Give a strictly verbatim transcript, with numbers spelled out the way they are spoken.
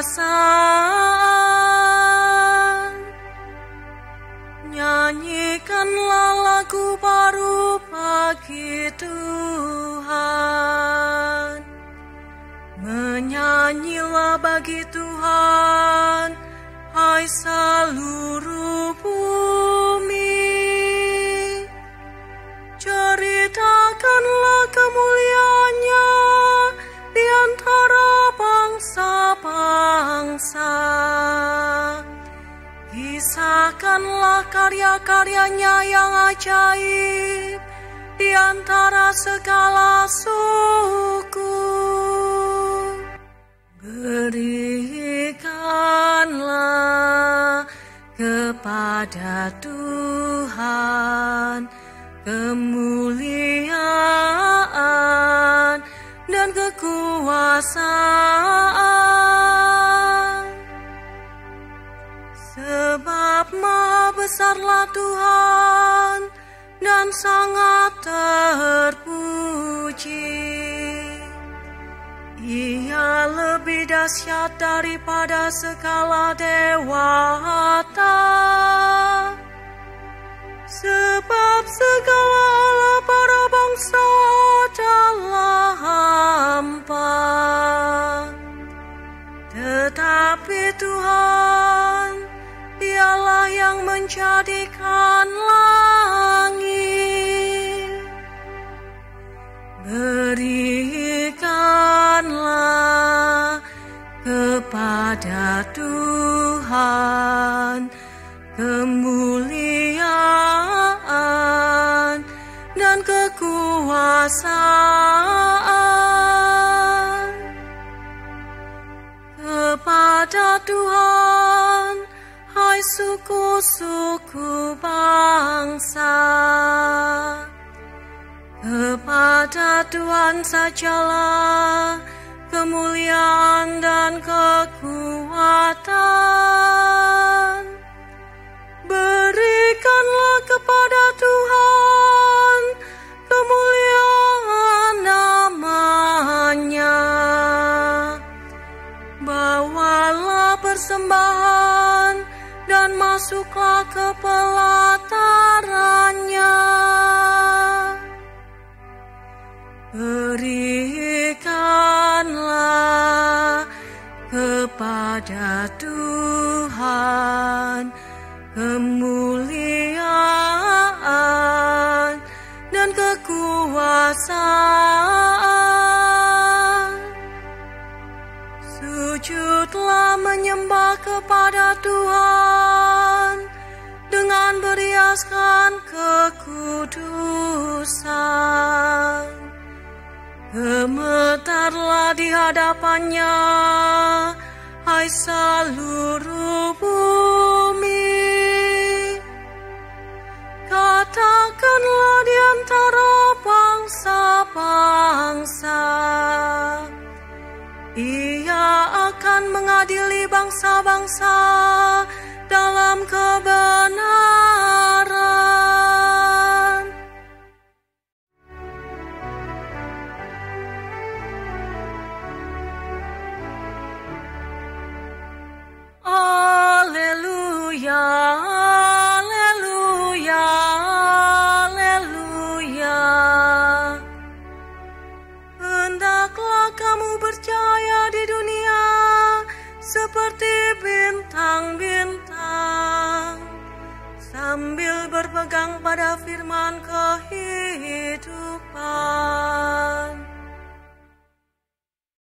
perasaan. Nyanyikanlah lagu baru bagi Tuhan. Menyanyilah bagi Tuhan, hai seluruh bumi. Ceritakanlah kemuliaannya di antara bangsa-bangsa. Kisahkanlah karya-karyanya yang ajaib di antara segala suku. Berikanlah kepada Tuhan kemuliaan dan kekuasaan, sebab Maha Besarlah Tuhan dan sangat terpuji. Ia lebih dahsyat daripada segala dewata, sebab segala Allah para bangsa adalah hampa. Tetapi Tuhan, Dialah yang menjadikan langit. Berikanlah kepada Tuhan kemuliaan dan kekuasaan. Kepada Tuhan, hai suku-suku bangsa, kepada Tuhan sajalah kemuliaan dan kekuatan. Berikanlah kepada Tuhan kemuliaan nama-Nya. Bawalah persembahan dan masuklah ke pelataran-Nya. Berikanlah kepada Tuhan kemuliaan dan kekuasaan. Sujudlah menyembah kepada Tuhan dengan beriaskan kekudusan. Gemetarlah di hadapan-Nya, hai seluruh bumi. Katakanlah di antara bangsa-bangsa, Ia akan mengadili bangsa-bangsa dalam kebenaran. Haleluya, haleluya, haleluya. Hendaklah kamu bercahaya di dunia seperti bintang-bintang, sambil berpegang pada firman kehidupan.